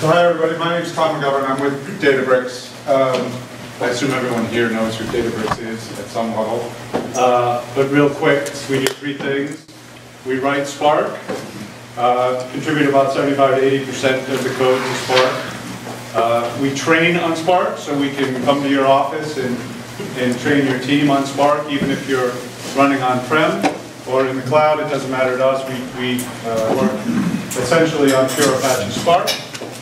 So hi everybody, my name is Tom McGovern, I'm with Databricks. I assume everyone here knows who Databricks is at some level. But real quick, we do three things. We write Spark, contribute about 75 to 80% of the code to Spark. We train on Spark, so we can come to your office and train your team on Spark, even if you're running on-prem or in the cloud, it doesn't matter to us. We work essentially on pure Apache Spark.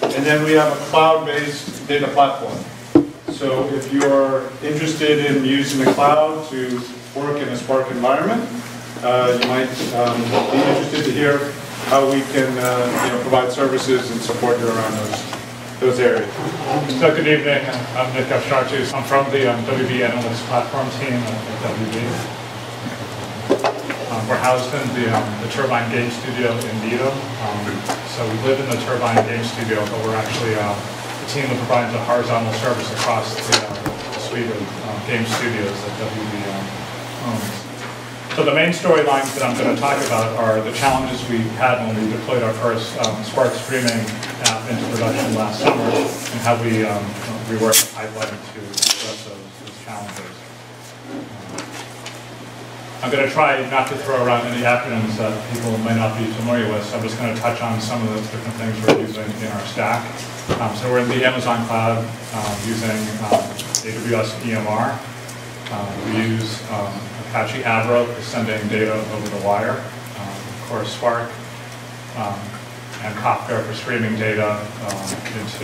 And then we have a cloud-based data platform. So if you're interested in using the cloud to work in a Spark environment, you might be interested to hear how we can provide services and support you around those areas. So good evening, I'm Nick Afshartous. I'm from the WB Analytics platform team at WB. We're housed in the Turbine Game Studio in Vito. So we live in the Turbine Game Studio, but we're actually a team that provides a horizontal service across the suite of game studios that WB owns. So the main storylines that I'm going to talk about are the challenges we had when we deployed our first Spark Streaming app into production last summer, and how we reworked the pipeline to address those challenges. I'm going to try not to throw around any acronyms that people might not be familiar with, so I'm just going to touch on some of the different things we're using in our stack. So we're in the Amazon cloud using AWS EMR. We use Apache Avro for sending data over the wire, of course Spark, and Kafka for streaming data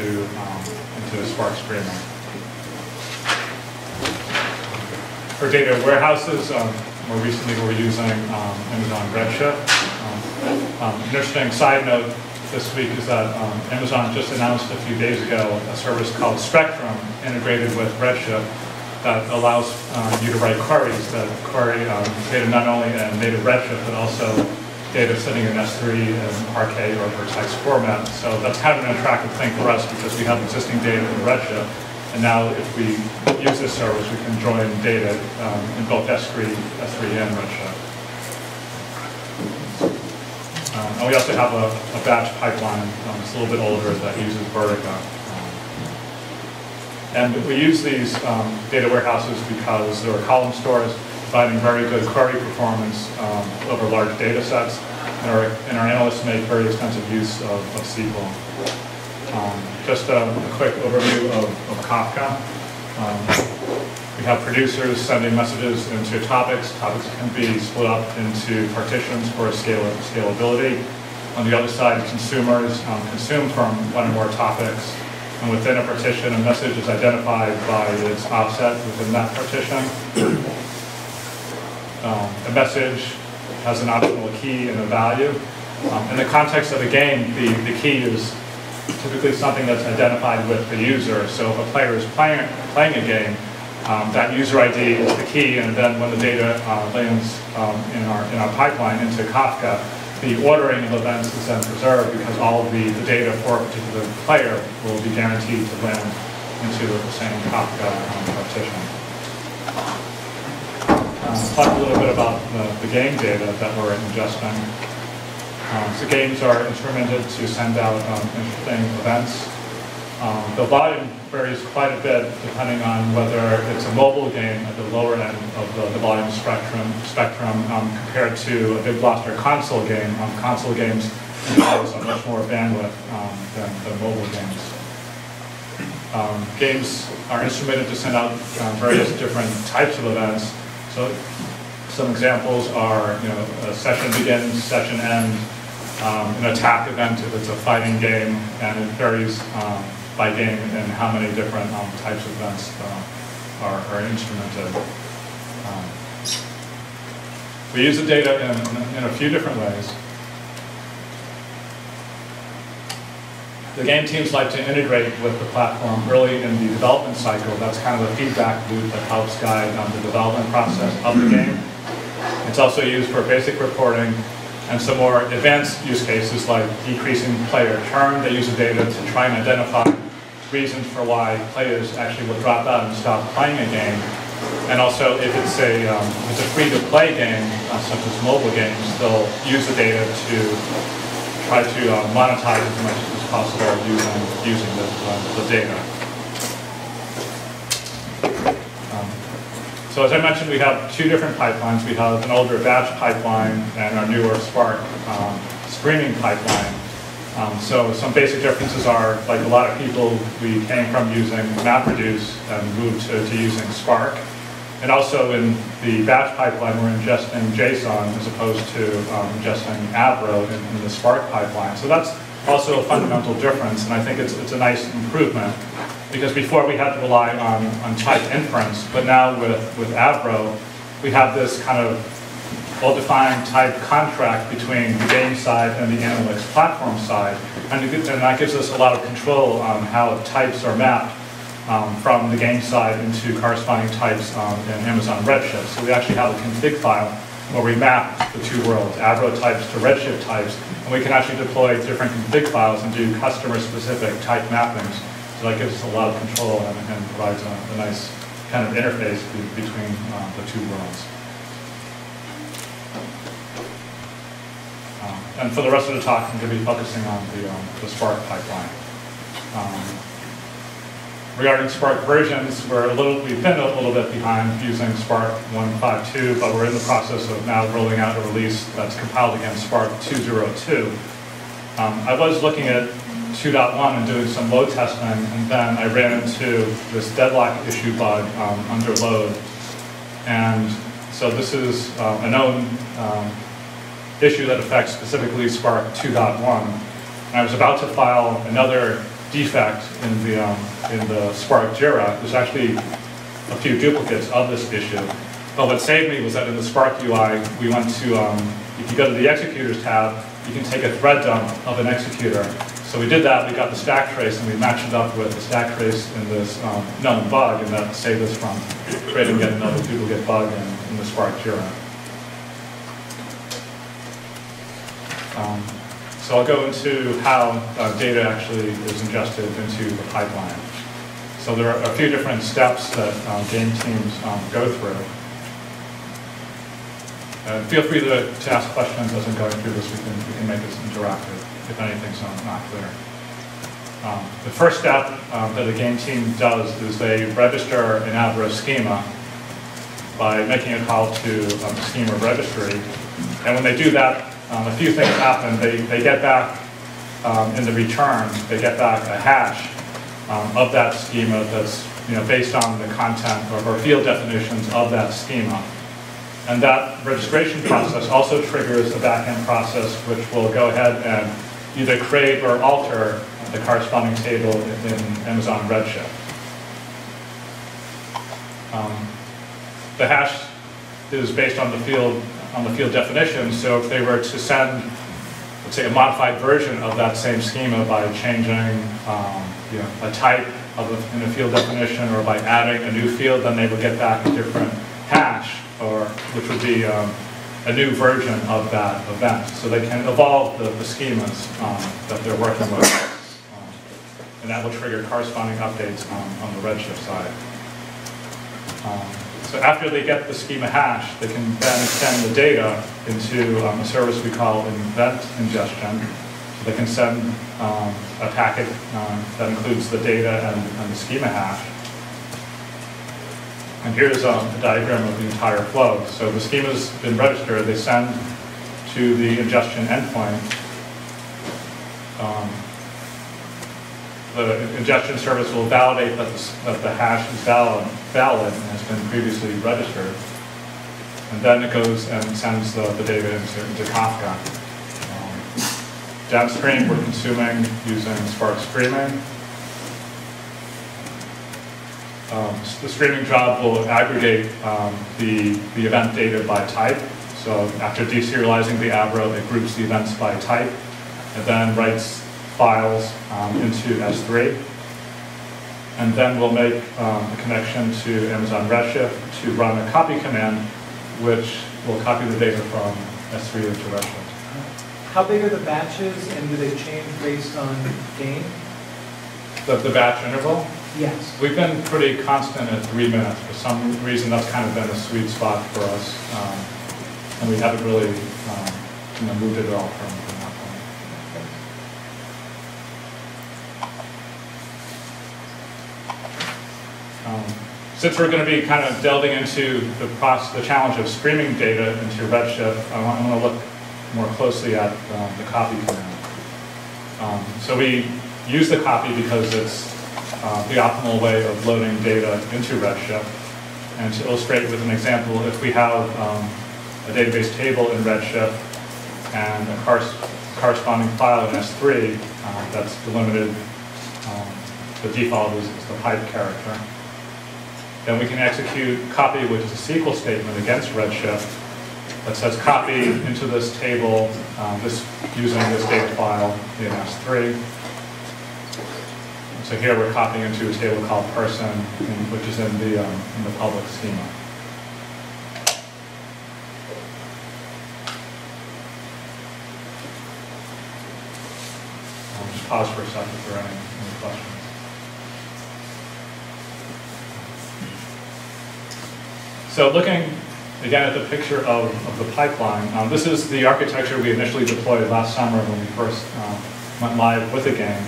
into Spark Streaming. For data warehouses, more recently, we're using Amazon Redshift. Interesting side note this week is that Amazon just announced a few days ago a service called Spectrum integrated with Redshift that allows you to write queries that query data not only in native Redshift, but also data sitting in S3 and RK or Vertex format. So that's kind of an attractive thing for us because we have existing data in Redshift. And now if we use this service, we can join data in both S3 and Redshift. And we also have a batch pipeline that's a little bit older that uses Vertica. And we use these data warehouses because there are column stores providing very good query performance over large data sets. And our analysts make very extensive use of SQL. Just a quick overview of Kafka. We have producers sending messages into topics. Topics can be split up into partitions for scalability. On the other side, consumers consume from one or more topics. And within a partition, a message is identified by its offset within that partition. The message has an optional key and a value. In the context of a game, the key is typically something that's identified with the user. So if a player is playing a game, that user ID is the key, and then when the data lands in our pipeline into Kafka, the ordering of events is then preserved because all of the data for a particular player will be guaranteed to land into the same Kafka partition. Talk a little bit about the game data that we're ingesting. So games are instrumented to send out interesting events. The volume varies quite a bit depending on whether it's a mobile game at the lower end of the volume spectrum compared to a big blockbuster console game. Console games have much more bandwidth than mobile games. Games are instrumented to send out various different types of events. So some examples are, a session begins, session ends. An attack event if it's a fighting game, and it varies by game and how many different types of events are instrumented. We use the data in a few different ways. The game teams like to integrate with the platform early in the development cycle. That's kind of a feedback loop that helps guide the development process of the game. It's also used for basic reporting and some more advanced use cases like decreasing player churn. They use the data to try and identify reasons for why players actually will drop out and stop playing a game. And also, if it's a free-to-play game, such as mobile games, they'll use the data to try to monetize as much as possible using the data. So as I mentioned, we have two different pipelines. We have an older batch pipeline and our newer Spark streaming pipeline. So some basic differences are, like a lot of people, we came from using MapReduce and moved to using Spark. And also in the batch pipeline, we're ingesting JSON as opposed to ingesting Avro in the Spark pipeline. So that's also a fundamental difference, and I think it's a nice improvement, because before we had to rely on type inference, but now with Avro, we have this kind of well-defined type contract between the game side and the analytics platform side, and that gives us a lot of control on how types are mapped from the game side into corresponding types in Amazon Redshift. So we actually have a config file where we map the two worlds, Avro types to Redshift types, and we can actually deploy different config files and do customer-specific type mappings. So that gives us a lot of control and provides a nice kind of interface between the two worlds. And for the rest of the talk, I'm going to be focusing on the Spark pipeline. Regarding Spark versions, we've been a little bit behind using Spark 1.5.2, but we're in the process of now rolling out a release that's compiled against Spark 2.0.2. I was looking at 2.1 and doing some load testing, and then I ran into this deadlock issue bug under load. And so this is a known issue that affects specifically Spark 2.1. And I was about to file another defect in the Spark Jira. There's actually a few duplicates of this issue. But what saved me was that in the Spark UI, we went to, if you go to the executors tab, you can take a thread dump of an executor. So we did that, we got the stack trace, and we matched it up with the stack trace in this known bug, and that saved us from creating yet another duplicate bug in the Spark Jira. So I'll go into how data actually is ingested into the pipeline. So there are a few different steps that game teams go through. Feel free to ask questions as I'm going through this. We can make this interactive if anything's not clear. The first step that a game team does is they register an Avro schema by making a call to the schema registry. And when they do that, a few things happen. They get back, in the return, they get back a hash of that schema that's based on the content or field definitions of that schema. And that registration process also triggers a back-end process which will go ahead and either create or alter the corresponding table in Amazon Redshift. The hash is based on the field definition, so if they were to send, let's say, a modified version of that same schema by changing a type in the field definition or by adding a new field, then they would get back a different hash, which would be a new version of that event. So they can evolve the schemas that they're working with, and that will trigger corresponding updates on the Redshift side. So after they get the schema hash, they can then extend the data into a service we call an event ingestion. So they can send a packet that includes the data and the schema hash. And here's a diagram of the entire flow. So the schema's been registered. They send to the ingestion endpoint. The ingestion service will validate that the hash is valid and has been previously registered. And then it goes and sends the data into Kafka. Downstream, we're consuming using Spark Streaming. The streaming job will aggregate the event data by type. So after deserializing the Avro, it groups the events by type and then writes files into S3, and then we'll make a connection to Amazon Redshift to run a copy command, which will copy the data from S3 into Redshift. How big are the batches, and do they change based on game? The batch interval? Yes. We've been pretty constant at 3 minutes. For some reason, that's kind of been a sweet spot for us, and we haven't really moved it at all from that point. Since we're going to be kind of delving into the challenge of streaming data into Redshift, I want to look more closely at the copy command. So we use the copy because it's the optimal way of loading data into Redshift. And to illustrate with an example, if we have a database table in Redshift and a corresponding file in S3 that's delimited, the default is the pipe character. Then we can execute copy, which is a SQL statement against Redshift that says copy into this table, just using this data file in S3. So here we're copying into a table called person, which is in the public schema. I'll just pause for a second if there are any questions. So looking again at the picture of the pipeline, this is the architecture we initially deployed last summer when we first went live with the game.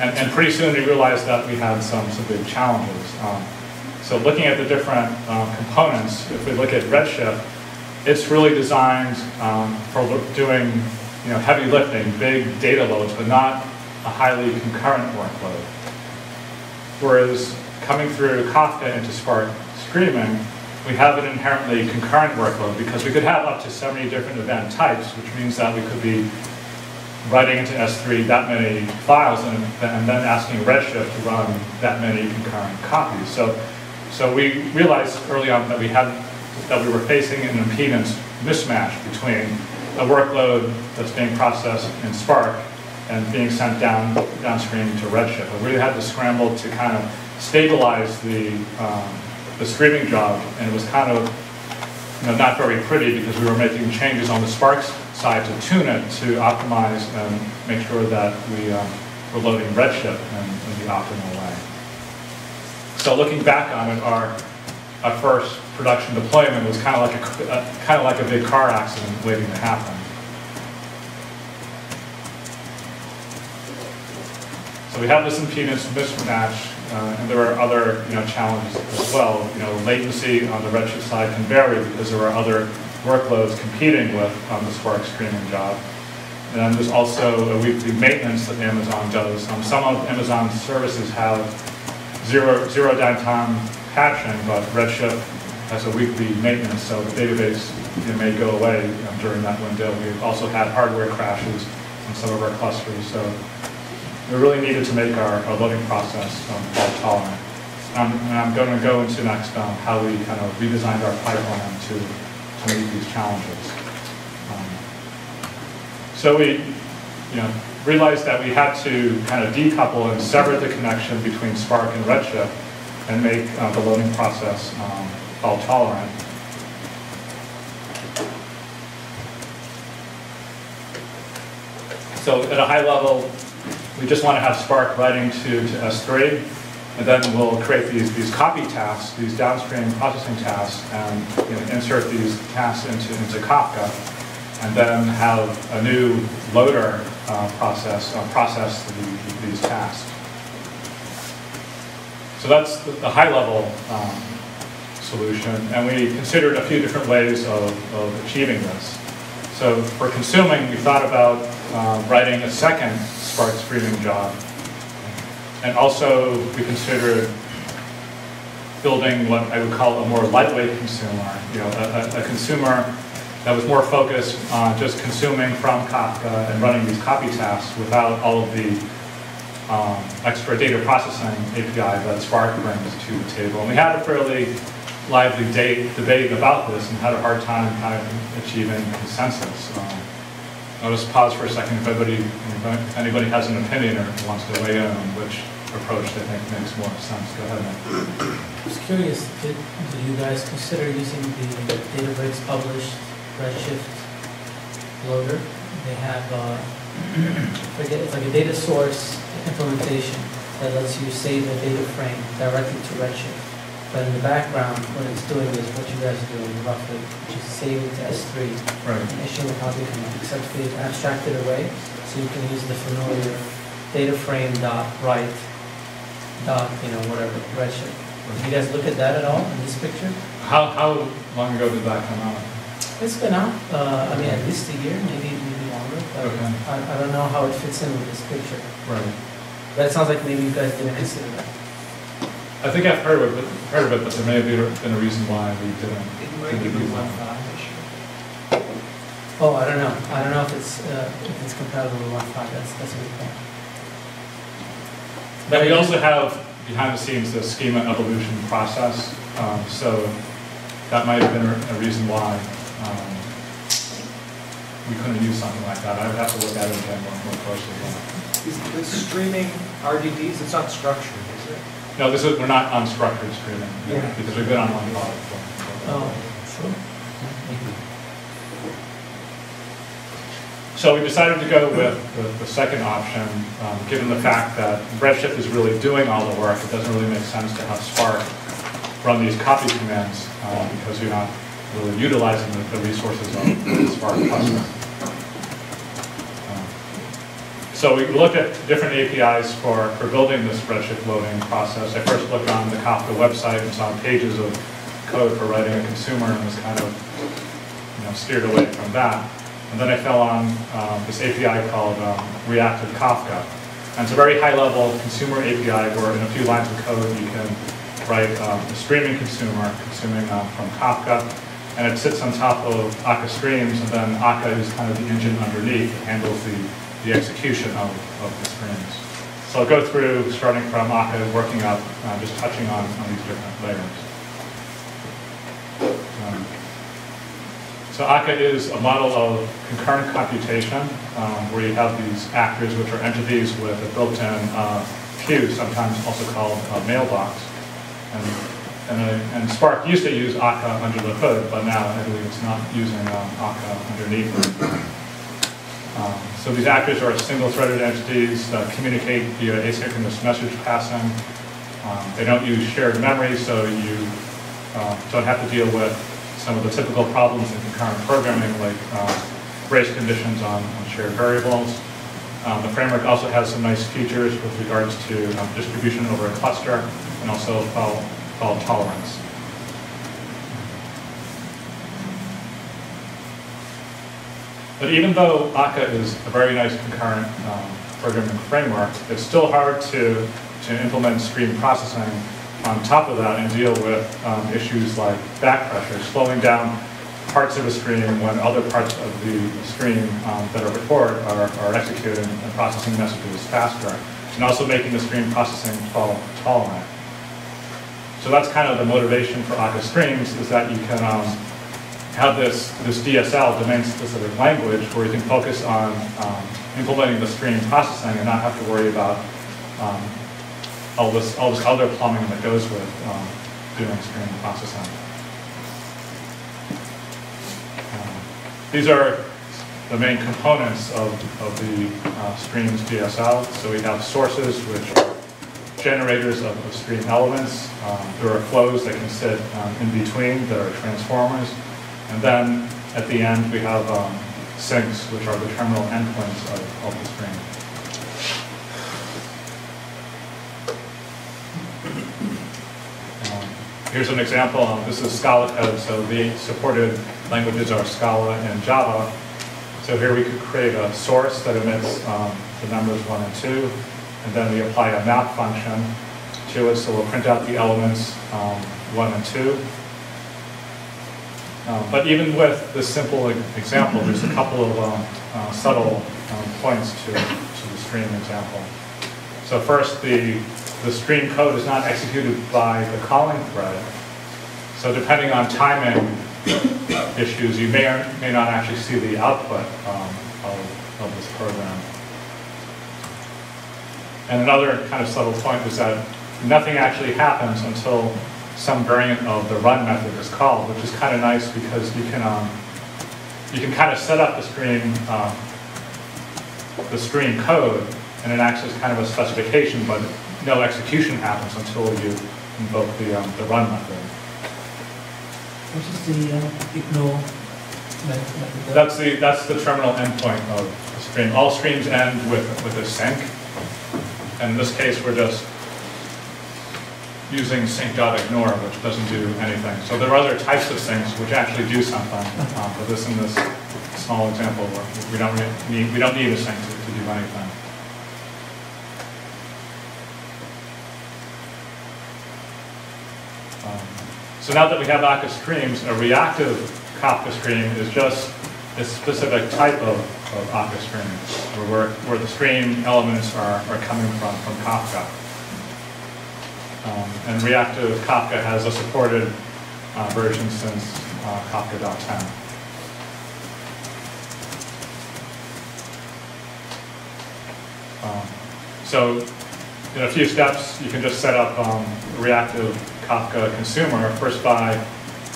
And pretty soon we realized that we had some big challenges. So looking at the different components, if we look at Redshift, it's really designed for doing heavy lifting, big data loads, but not a highly concurrent workload. Whereas coming through Kafka into Spark Streaming, we have an inherently concurrent workload because we could have up to 70 different event types, which means that we could be writing into S3 that many files and then asking Redshift to run that many concurrent copies. So we realized early on that we were facing an impedance mismatch between a workload that's being processed in Spark and being sent downstream to Redshift. We really had to scramble to kind of stabilize the streaming job, and it was kind of not very pretty because we were making changes on the Spark side to tune it, to optimize and make sure that we were loading Redshift in the optimal way. So looking back on it, our first production deployment was kind of like a big car accident waiting to happen. So we have this impedance mismatch, and there are other challenges as well. Latency on the Redshift side can vary because there are other workloads competing with the Spark streaming job. And then there's also a weekly maintenance that Amazon does. Some of Amazon's services have zero downtime patching, but Redshift has a weekly maintenance, so the database may go away during that window. We've also had hardware crashes in some of our clusters, so we really needed to make our loading process more tolerant. And I'm going to go into next how we kind of redesigned our pipeline to meet these challenges. So we realized that we had to kind of decouple and sever the connection between Spark and Redshift and make the loading process fault tolerant. So at a high level, we just want to have Spark writing to S3, and then we'll create these copy tasks, these downstream processing tasks, and insert these tasks into Kafka, and then have a new loader process these tasks. So that's the high-level solution, and we considered a few different ways of achieving this. So for consuming, we thought about writing a second Spark streaming job. And also, we considered building what I would call a more lightweight consumer, a consumer that was more focused on just consuming from Kafka and running these copy tasks without all of the extra data processing API that Spark brings to the table. And we had a fairly lively debate about this and had a hard time kind of achieving consensus. I'll just pause for a second if anybody has an opinion or wants to weigh in on which approach they think makes more sense. Go ahead, Nick. I was curious, do you guys consider using the Databricks published Redshift loader? They have, it's like a data source implementation that lets you save a data frame directly to Redshift. But in the background, what it's doing is what you guys are doing roughly, which is saving to S3 and issuing a copy command, except they've abstracted away, so you can use the familiar data frame dot write dot whatever Redshift. Did you guys look at that at all in this picture? How long ago did that come out? It's been out, I mean, at least a year, maybe longer. But okay. I don't know how it fits in with this picture. Right. But it sounds like maybe you guys didn't consider that. I think I've heard of it, but there may have been a reason why we didn't. It might be 1.5 issue. Oh, I don't know. I don't know if it's compatible with 1.5. That's a good point. But we also have behind the scenes the schema evolution process, so that might have been a reason why we couldn't use something like that. I would have to look at it again more closely. Is the streaming RDDs? It's not structured, is it? No, this is, we're not unstructured streaming, yeah, because we've been on one model before. Oh, sure. So we decided to go with the second option, given the fact that Redshift is really doing all the work. It doesn't really make sense to have Spark run these copy commands because you're not really utilizing the resources of the Spark cluster. So we looked at different APIs for building this Redshift loading process. I first looked on the Kafka website and saw pages of code for writing a consumer and was kind of steered away from that. And then I fell on this API called Reactive Kafka. And it's a very high-level consumer API where in a few lines of code you can write a streaming consumer consuming from Kafka. And it sits on top of Akka Streams, and then Akka is kind of the engine underneath that handles the execution of the streams. So I'll go through starting from Akka and working up, just touching on these different layers. So Akka is a model of concurrent computation, where you have these actors, which are entities with a built-in queue, sometimes also called a mailbox. And Spark used to use Akka under the hood, but now I believe it's not using Akka underneath it. So these actors are single-threaded entities that communicate via asynchronous message passing. They don't use shared memory, so you don't have to deal with some of the typical problems in concurrent programming, like race conditions on shared variables. The framework also has some nice features with regards to distribution over a cluster and also fault tolerance. But even though Akka is a very nice concurrent programming framework, it's still hard to implement stream processing on top of that and deal with issues like back pressure, slowing down parts of a stream when other parts of the stream that are recorded are executed and processing messages faster, and also making the stream processing fault tolerant. So that's kind of the motivation for Akka Streams, is that you can have this DSL, domain-specific language, where you can focus on implementing the stream processing and not have to worry about all this other plumbing that goes with doing stream processing. These are the main components of the streams DSL. So we have sources, which are generators of stream elements. There are flows that can sit in between that are transformers. And then at the end, we have sinks, which are the terminal endpoints of the stream. Here's an example. This is Scala code, so the supported languages are Scala and Java. So here we could create a source that emits the numbers 1 and 2, and then we apply a map function to it, so we'll print out the elements 1 and 2. But even with this simple example, there's a couple of subtle points to the stream example. So first, the stream code is not executed by the calling thread. So depending on timing issues, you may or may not actually see the output of this program. And another kind of subtle point is that nothing actually happens until some variant of the run method is called, which is kind of nice because you can kind of set up the stream code, and it acts as kind of a specification, but no execution happens until you invoke the run method. Which is the ignore method? That's the terminal endpoint of the stream. All streams end with a sync. And in this case, we're just using sync.ignore, which doesn't do anything. So there are other types of things which actually do something. But this in this small example, we don't need a sync to do anything. So now that we have Akka Streams, a reactive Kafka stream is just a specific type of Akka stream, where the stream elements are coming from Kafka. And reactive Kafka has a supported version since Kafka.10. So in a few steps, you can just set up reactive Kafka consumer, first by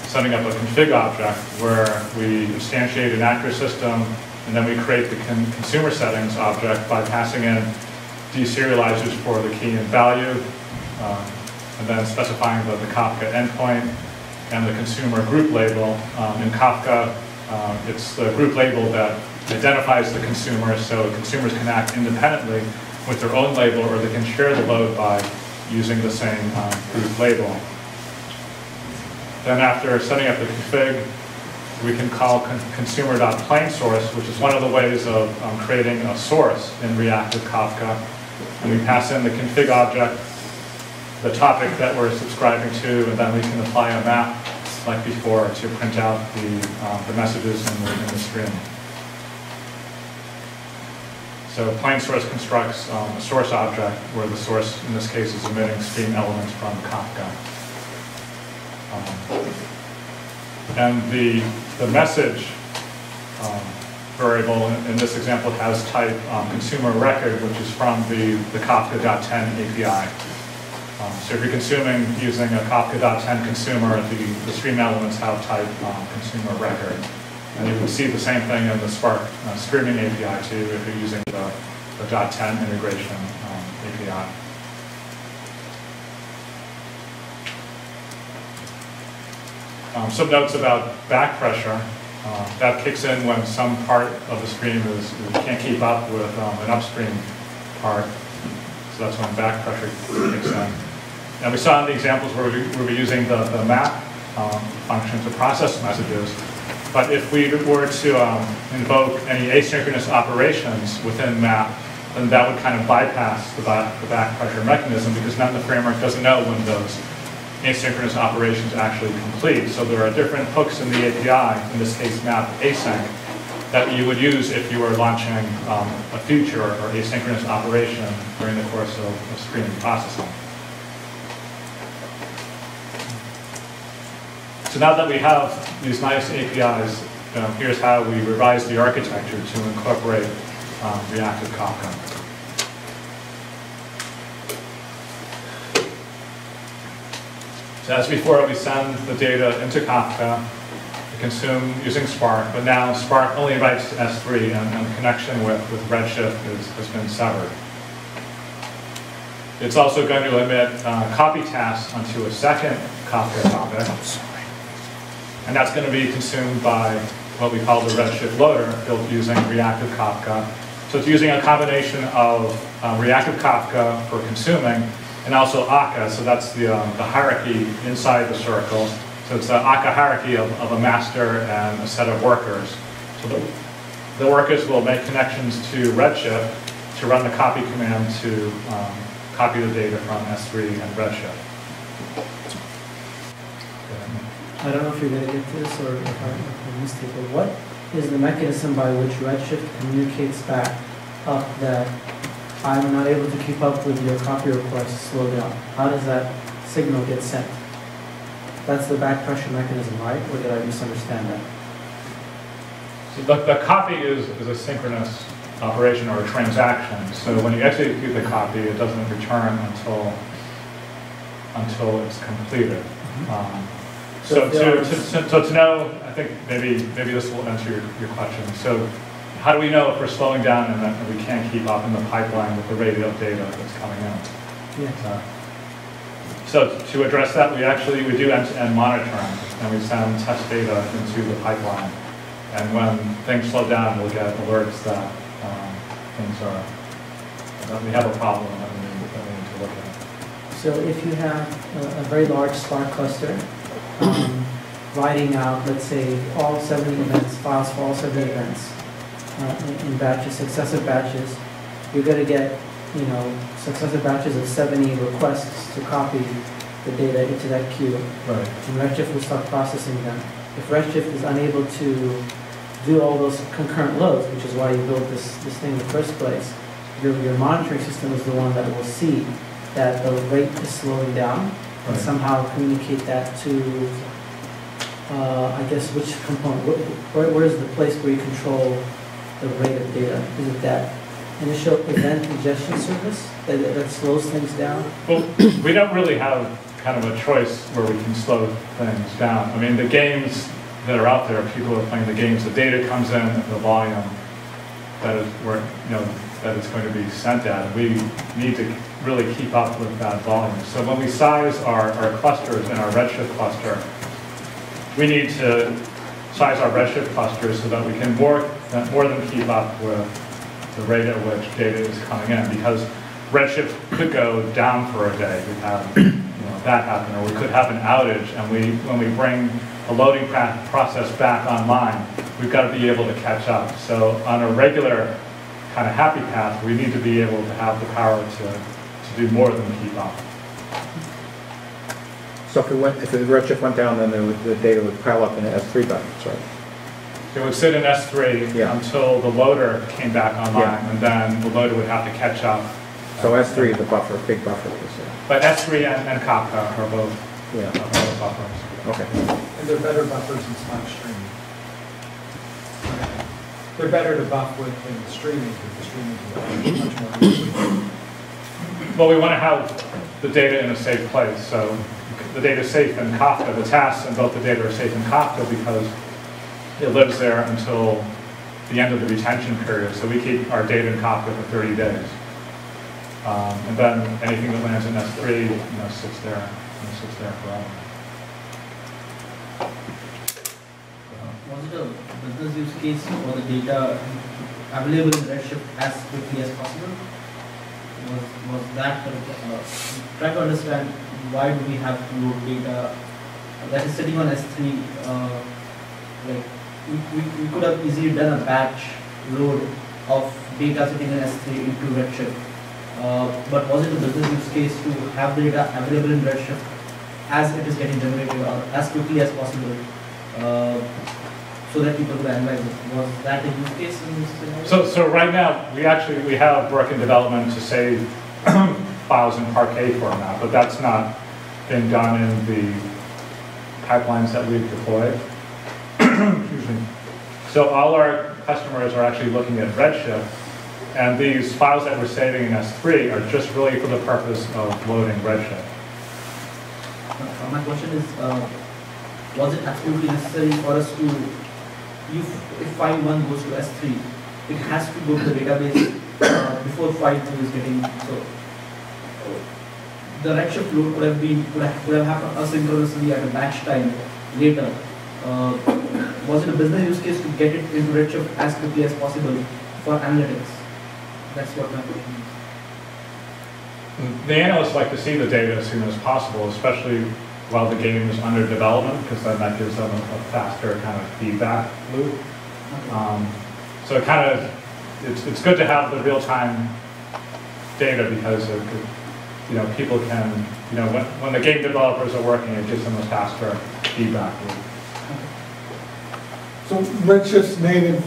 setting up a config object where we instantiate an actor system, and then we create the consumer settings object by passing in deserializers for the key and value, and then specifying the Kafka endpoint and the consumer group label. In Kafka, it's the group label that identifies the consumer, so consumers can act independently with their own label, or they can share the load by using the same group label. Then after setting up the config, we can call consumer.planeSource, which is one of the ways of creating a source in reactive Kafka. And we pass in the config object, the topic that we're subscribing to, and then we can apply a map, like before, to print out the messages in the stream. So planeSource constructs a source object, where the source, in this case, is emitting stream elements from Kafka. And the message variable in this example has type consumer record, which is from the Kafka.10 API. So if you're consuming using a Kafka.10 consumer, the stream elements have type consumer record. And you can see the same thing in the Spark Streaming API too, if you're using the .10 integration API. Some notes about back pressure. That kicks in when some part of the stream can't keep up with an upstream part. So that's when back pressure kicks in. And we saw in the examples where we were using the map function to process messages. But if we were to invoke any asynchronous operations within map, then that would kind of bypass the back pressure mechanism, because now the framework doesn't know when those asynchronous operations actually complete. So there are different hooks in the API, in this case map async, that you would use if you were launching a feature or asynchronous operation during the course of stream processing. So now that we have these nice APIs, here's how we revise the architecture to incorporate reactive Kafka. So as before, we send the data into Kafka, we consume using Spark, but now Spark only writes to S3, and the connection with Redshift has been severed. It's also going to emit copy tasks onto a second Kafka topic, and that's going to be consumed by what we call the Redshift loader, built using reactive Kafka. So it's using a combination of reactive Kafka for consuming, and also Akka, so that's the hierarchy inside the circle. So it's the Akka hierarchy of a master and a set of workers. So the workers will make connections to Redshift to run the copy command to copy the data from S3 and Redshift. I don't know if you're going to get this or if I missed it, but what is the mechanism by which Redshift communicates back up that I'm not able to keep up with your copy request, slow down? How does that signal get sent? That's the back pressure mechanism, right? Or did I misunderstand that? So the copy is a synchronous operation or a transaction. So when you execute the copy, it doesn't return until it's completed. Mm-hmm. So to know, I think maybe this will answer your question. So how do we know if we're slowing down and that we can't keep up in the pipeline with the rate of data that's coming in? Yes. So to address that, we do end-to-end monitoring, and we send test data into the pipeline. And when things slow down, we'll get alerts that that we have a problem that we need to look at. So if you have a very large Spark cluster, writing out, let's say, all 70 events, files for all 70 events in batches, successive batches, you're going to get, you know, successive batches of 70 requests to copy the data into that queue. Right. And Redshift will start processing them. If Redshift is unable to do all those concurrent loads, which is why you built this thing in the first place, your monitoring system is the one that will see that the rate is slowing down, right, and somehow communicate that to, I guess, which component? Where is the place where you control the rate of data? Is it that initial event ingestion service that slows things down? Well, we don't really have kind of a choice where we can slow things down. I mean, the games that are out there, people are playing the games, the data comes in at the volume that is where, you know, that it's going to be sent at. We need to really keep up with that volume. So when we size our clusters in our Redshift cluster, we need to size our Redshift clusters so that we can more than keep up with the rate at which data is coming in, because Redshift could go down for a day. We have, you know, that happen, or we could have an outage, and when we bring a loading process back online, we've got to be able to catch up. So on a regular kind of happy path, we need to be able to have the power to do more than keep up. So if the Redshift went down, then the data would pile up in an S3 bucket, right? It would sit in S3, yeah, until the loader came back online, yeah, and then the loader would have to catch up. So S3 is the buffer, big buffer. But S3 and Kafka are both, yeah, are both buffers. Okay. And they're better buffers than Spark Streaming. They're better to buff with than streaming, because the streaming is much more easy. Well, we want to have the data in a safe place, so the data is safe in Kafka. The tasks and both the data are safe in Kafka because it lives there until the end of the retention period. So we keep our data in Kafka for 30 days. And then anything that lands in S3, you know, sits there forever. What's the business use case for the data available in Redshift as quickly as possible? Was that, try to understand why do we have to load data that is sitting on S3, like we could have easily done a batch load of data sitting in S3 into Redshift, but was it a business use case to have the data available in Redshift as it is getting generated or as quickly as possible? So that people could analyze it. Was that a use case in this scenario? So right now we have work in development to save files in Parquet format, but that's not been done in the pipelines that we've deployed. Excuse me. So all our customers are actually looking at Redshift, and these files that we're saving in S3 are just really for the purpose of loading Redshift. My question is, was it absolutely necessary for us to, if file 1 goes to S3, it has to go to the database before file 2 is getting, so the Redshift load could have happened asynchronously at a batch time later. Was it a business use case to get it into Redshift as quickly as possible for analytics? That's what my question is. The analysts like to see the data as soon as possible, especially while the game is under development, because then that gives them a faster kind of feedback loop. So it kind of, it's good to have the real-time data because it, you know, people can, you know, when the game developers are working, it gives them a faster feedback loop. So Redshift's native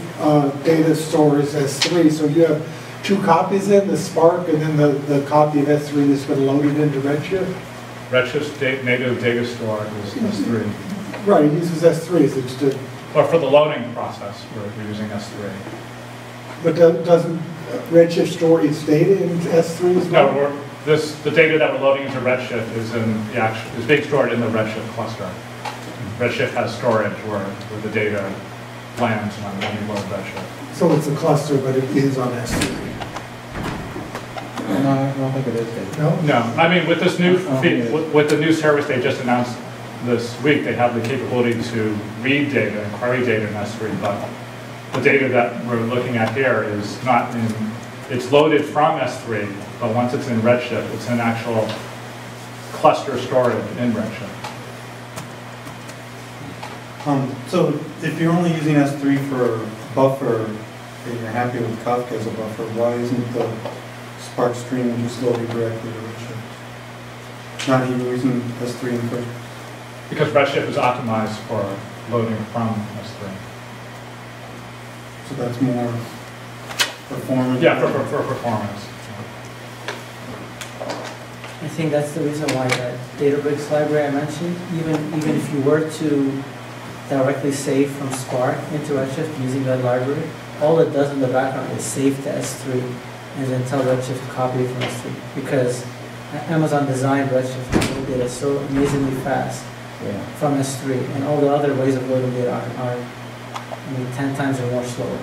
data store is S3, so you have two copies in the Spark and then the copy of S3 that's been loaded into Redshift. Redshift's native data store is S3. Right, it uses S3 as it's did. But for the loading process, we're using S3. But doesn't Redshift store its data in S3 as well? No, the data that we're loading into Redshift is being stored in the Redshift cluster. Redshift has storage where the data lands when you load Redshift. So it's a cluster, but it is on S3. No, I don't think it is. No? No. I mean, with this new with the new service they just announced this week, they have the capability to read data and query data in S3, but the data that we're looking at here is not in, it's loaded from S3, but once it's in Redshift, it's an actual cluster storage in Redshift. So if you're only using S3 for buffer, and you're happy with Kafka as a buffer, why isn't the Spark stream just loaded directly to Redshift? Not even using S3 in first? Because Redshift is optimized for loading from S3. So that's more performance? Yeah, for performance. I think that's the reason why that Databricks library I mentioned, even if you were to directly save from Spark into Redshift using that library, all it does in the background is save to S3 and then tell Redshift to copy it from S3, because Amazon designed Redshift to load data so amazingly fast from S3, and all the other ways of loading data are I mean, 10 times or more slower.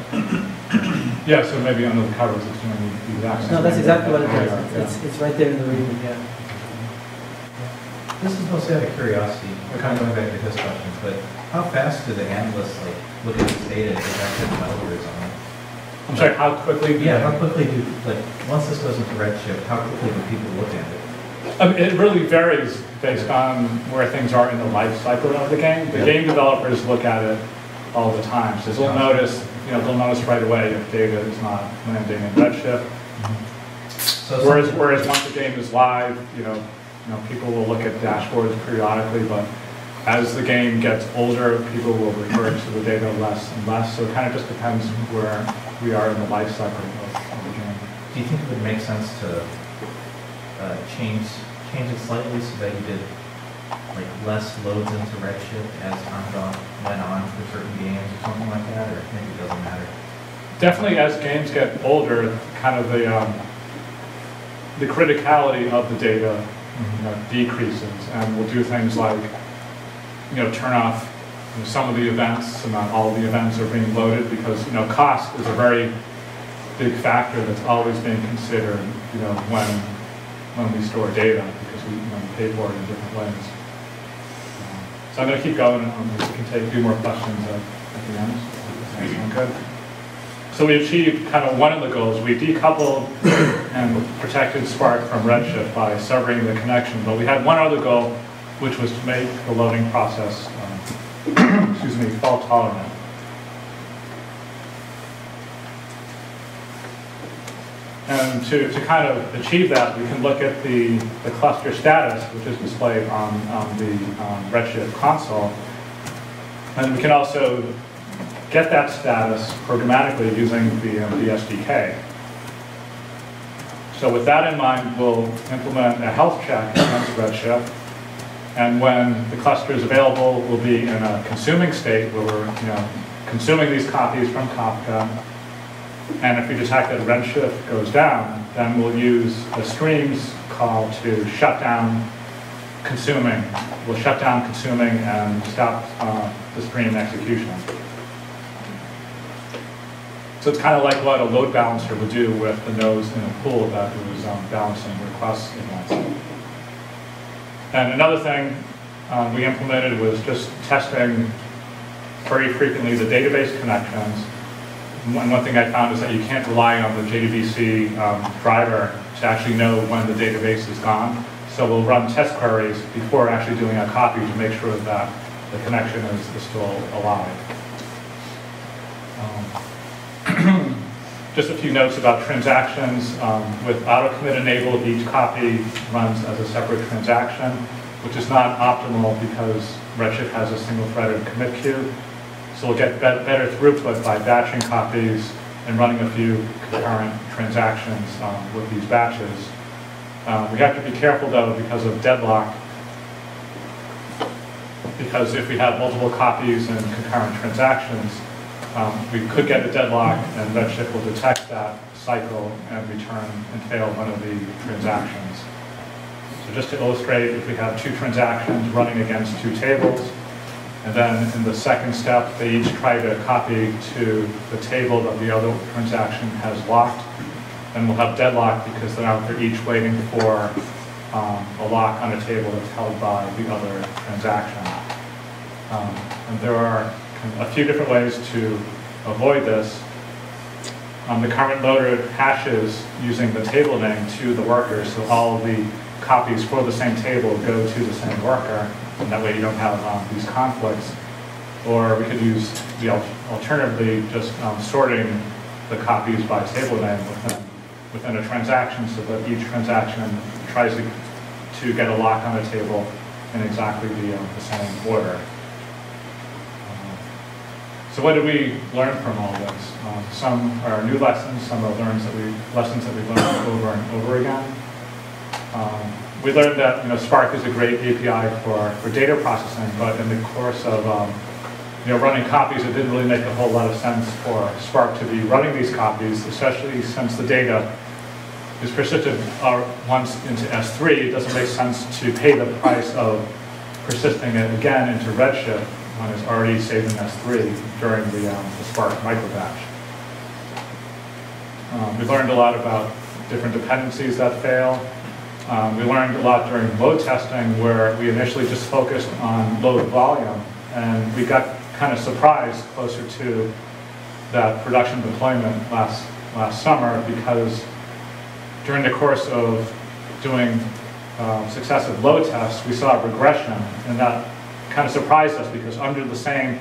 Yeah, so maybe under the covers it's doing the exact same. No, that's exactly what it does. It's right there in the reading, This is mostly out of curiosity. We're kind of going back to his question, but how fast do the analysts look at this data and detect the developers on it? I'm sorry, how quickly? How quickly do, once this goes into Redshift, how quickly do people look at it? It really varies based on where things are in the life cycle of the game. The game developers look at it all the time, so they'll notice, they'll notice right away if data is not landing in Redshift. So whereas once the game is live, people will look at dashboards periodically, but as the game gets older, people will refer to the data less and less, so it kind of just depends where we are in the life cycle of the game. Do you think it would make sense to change it slightly so that you did less loads into Redshift as time went on for certain games or something like that, or maybe it doesn't matter? Definitely as games get older, kind of the criticality of the data decreases, and we'll do things like turn off some of the events, and not all the events are being loaded, because cost is a very big factor that's always being considered when we store data, because we pay for it in different ways. So I'm going to keep going, and we can take a few more questions at the end. So we achieved kind of one of the goals. We decoupled and protected Spark from Redshift by severing the connection, but we had one other goal, which was to make the loading process, fault tolerant. And to kind of achieve that, we can look at the cluster status, which is displayed on the Redshift console. And we can also get that status programmatically using the SDK. So with that in mind, we'll implement a health check against Redshift. And when the cluster is available, we'll be in a consuming state where we're consuming these copies from Kafka. And if we detect that Redshift goes down, then we'll use the streams call to shut down consuming. We'll shut down consuming and stop the stream execution. So it's kind of like what a load balancer would do with the nodes in a pool that was balancing requests against. And another thing we implemented was just testing very frequently the database connections. And one thing I found is that you can't rely on the JDBC driver to actually know when the database is gone. So we'll run test queries before actually doing a copy to make sure that the connection is still alive. Just a few notes about transactions. With auto-commit enabled, each copy runs as a separate transaction, which is not optimal because Redshift has a single-threaded commit queue. So we'll get better throughput by batching copies and running a few concurrent transactions with these batches. We have to be careful, though, because of deadlock. Because if we have multiple copies and concurrent transactions, we could get a deadlock, and Redshift will detect that cycle and return and fail one of the transactions. So just to illustrate, if we have two transactions running against two tables, and then in the second step, they each try to copy to the table that the other transaction has locked, and we'll have deadlock because they're each waiting for a lock on a table that's held by the other transaction. And there are a few different ways to avoid this. The current loader hashes using the table name to the workers, so all the copies for the same table go to the same worker, and that way you don't have these conflicts. Or we could use, alternatively, just sorting the copies by table name within a transaction so that each transaction tries to get a lock on a table in exactly the same order. So what did we learn from all this? Some are new lessons, some are lessons that we've learned over and over again. We learned that Spark is a great API for data processing, but in the course of running copies, it didn't really make a whole lot of sense for Spark to be running these copies, especially since the data is persisted once into S3. It doesn't make sense to pay the price of persisting it again into Redshift when it's already saved in S3 during the Spark microbatch. We learned a lot about different dependencies that fail. We learned a lot during load testing, where we initially just focused on load volume, and we got kind of surprised closer to that production deployment last summer, because during the course of doing successive load tests, we saw a regression, and that kind of surprised us, because under the same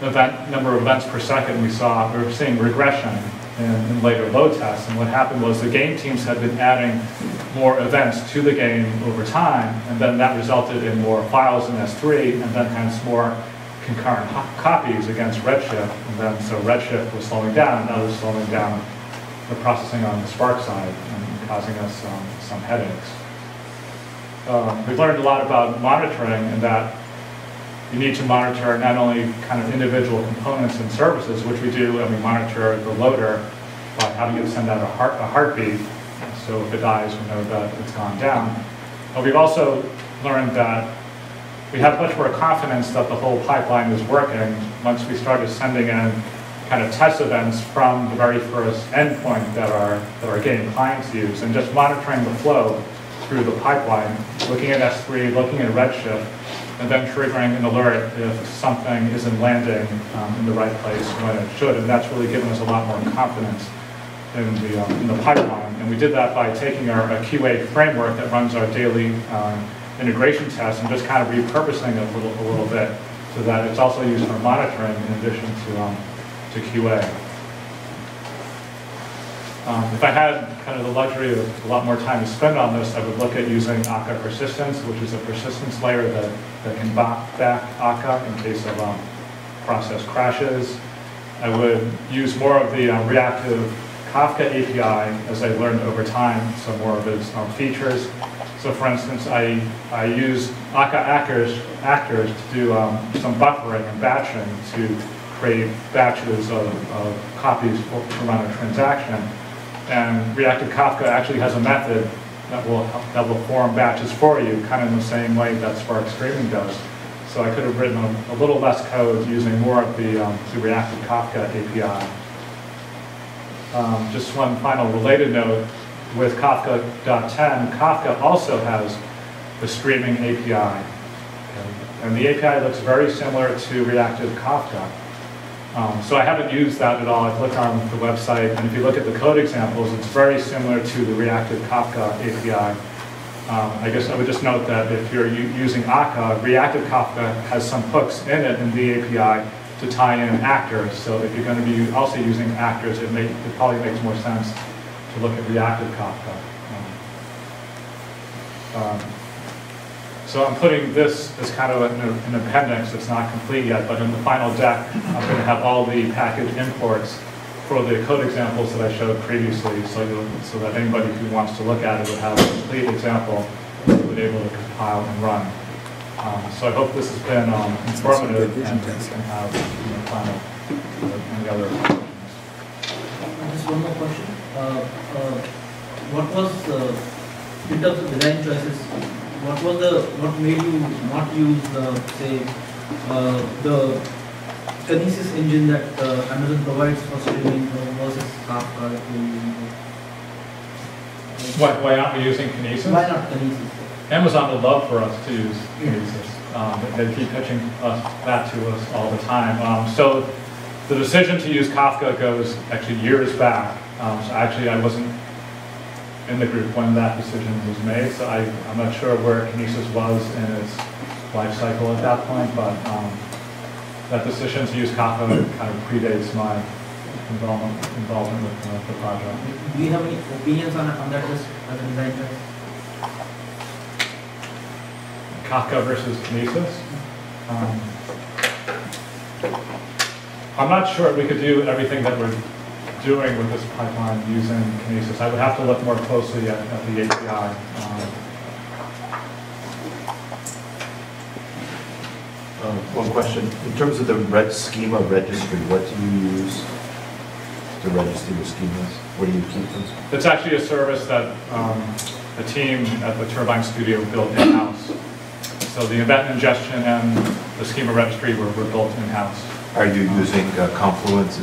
number of events per second, we were seeing regression in later load tests. And what happened was the game teams had been adding more events to the game over time, and then that resulted in more files in S3, and then hence more concurrent copies against Redshift, and then so Redshift was slowing down, and that was slowing down the processing on the Spark side and causing us some headaches. We've learned a lot about monitoring, and that you need to monitor not only kind of individual components and services, which we do, and we monitor the loader by how do you send out a heartbeat. So if it dies, we know that it's gone down. But we've also learned that we have much more confidence that the whole pipeline is working once we started sending in kind of test events from the very first endpoint that our game clients use, and just monitoring the flow through the pipeline, looking at S3, looking at Redshift, and then triggering an alert if something isn't landing in the right place when it should. And that's really given us a lot more confidence in the pipeline. And we did that by taking our QA framework that runs our daily integration tests and just kind of repurposing it a little bit so that it's also used for monitoring in addition to QA. If I had kind of the luxury of a lot more time to spend on this, I would look at using Akka persistence, which is a persistence layer that can back Akka in case of process crashes. I would use more of the reactive Kafka API as I learned over time, some more of its features. So for instance, I used Akka actors to do some buffering and batching to create batches of copies to run a transaction. And Reactive Kafka actually has a method that will form batches for you, kind of in the same way that Spark Streaming does. So I could have written a little less code using more of the Reactive Kafka API. Just one final related note, with Kafka.10, Kafka also has the streaming API. And the API looks very similar to Reactive Kafka. So I haven't used that at all. I've looked on the website, and if you look at the code examples, it's very similar to the Reactive Kafka API. I guess I would just note that if you're using Akka, Reactive Kafka has some hooks in it in the API to tie in actors. So if you're going to be also using actors, it probably makes more sense to look at Reactive Kafka. So I'm putting this as kind of an appendix that's not complete yet, but in the final deck, I'm going to have all the package imports for the code examples that I showed previously, so that anybody who wants to look at it would have a complete example that would be able to compile and run. So I hope this has been informative, and have any other questions. Just one more question. What was, in terms of design choices, what made you not use, say, the Kinesis engine that Amazon provides for streaming versus Kafka? Why aren't we using Kinesis? Why not Kinesis? Amazon would love for us to use Kinesis. They keep pitching that to us all the time. So the decision to use Kafka goes actually years back. So actually, I wasn't in the group when that decision was made. So I'm not sure where Kinesis was in its life cycle at that point, but that decision to use Kafka kind of predates my involvement with the project. Do you have any opinions on that as a designer? Kafka versus Kinesis? I'm not sure we could do everything that we're doing with this pipeline using Kinesis. I would have to look more closely at the API. One question. In terms of the red schema registry, what do you use to register your schemas? Where do you keep them? It's actually a service that the team at the Turbine Studio built in-house. So the event ingestion and the schema registry were built in-house. Are you using Confluence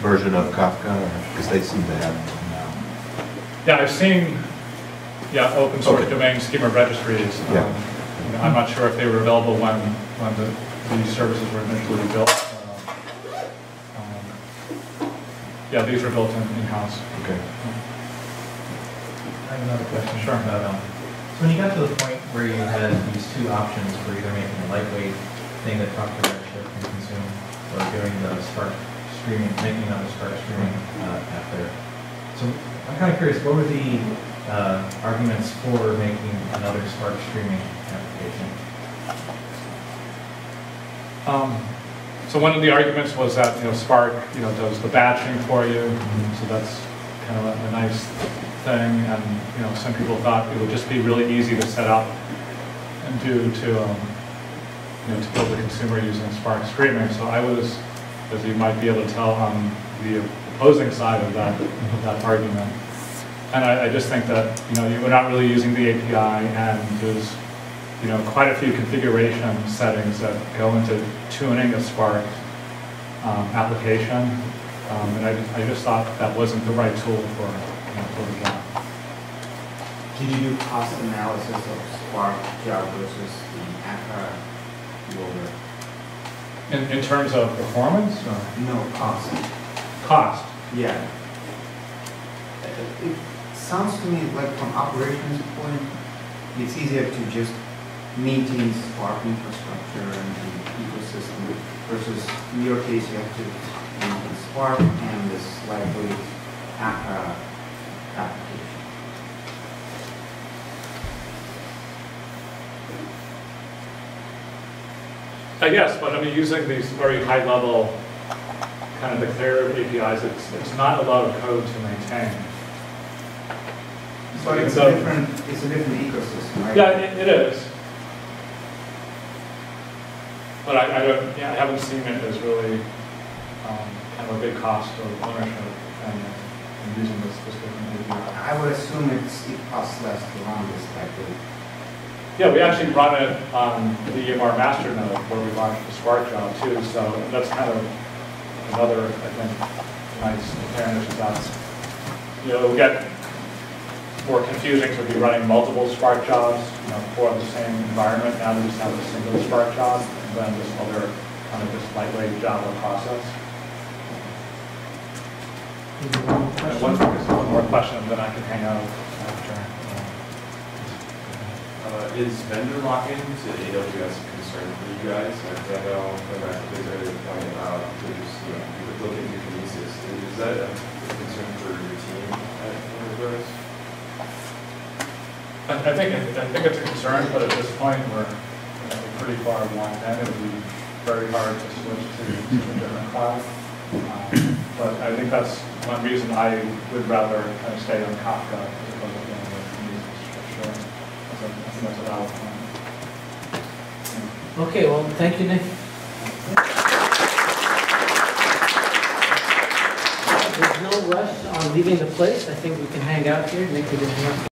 version of Kafka? Because they seem to have one now. Yeah, I've seen open source domain schema registries. I'm not sure if they were available when these services were initially built. These were built in-house. Okay. I have another question. Sure. So when you got to the point where you had these two options for either making a lightweight thing that Kafka Redshift can consume or doing the Spark Streaming, making another Spark Streaming app there. So I'm kind of curious, what were the arguments for making another Spark Streaming application? So one of the arguments was that Spark does the batching for you, so that's kind of a nice thing, and some people thought it would just be really easy to set up and do to build the consumer using Spark Streaming. So I was, as you might be able to tell, on the opposing side of that argument. And I just think that you were not really using the API, and there's quite a few configuration settings that go into tuning a Spark application, and I just thought that wasn't the right tool for the job. Did you do cost analysis of Spark Jira versus the Akka builder? In terms of performance? Or? No, cost. Cost? Yeah. It sounds to me like from operations point, it's easier to just maintain Spark infrastructure and the ecosystem versus, in your case, you have to Spark and this lightweight Akka application. I guess, but I mean, using these very high-level kind of declarative APIs, it's not a lot of code to maintain. So it's a different ecosystem, right? Yeah, it is. But I haven't seen it as really kind of a big cost of ownership and using this different API. I would assume it costs less to run this type of. Yeah, we actually run it on the EMR master node where we launched the Spark job too. So that's kind of another, I think, nice advantage of that. We get more confusing, so we're running multiple Spark jobs for the same environment. Now we just have a single Spark job and then this other kind of just lightweight Java process. And one more question, then I can hang out after. Is vendor lock-in to AWS a concern for you guys? I know Rebecca's earlier point about looking at Kinesis. Is that a concern for your team at AWS? I think it's a concern, but at this point we're pretty far along, and it would be very hard to switch to a different cloud. But I think that's one reason I would rather kind of stay on Kafka as opposed to being with Kinesis for sure. So I think that's a valid point. Okay, well, thank you, Nick. There's no rush on leaving the place. I think we can hang out here. Nick, we can hang out.